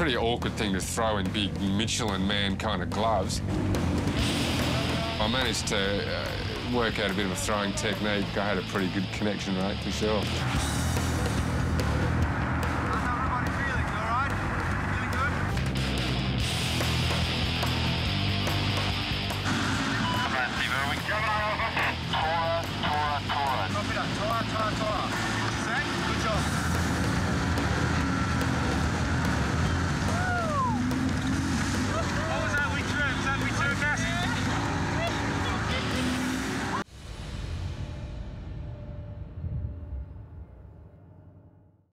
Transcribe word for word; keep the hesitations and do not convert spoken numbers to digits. pretty awkward thing to throw in big Michelin man kind of gloves. I managed to uh, work out a bit of a throwing technique. I had a pretty good connection rate for sure.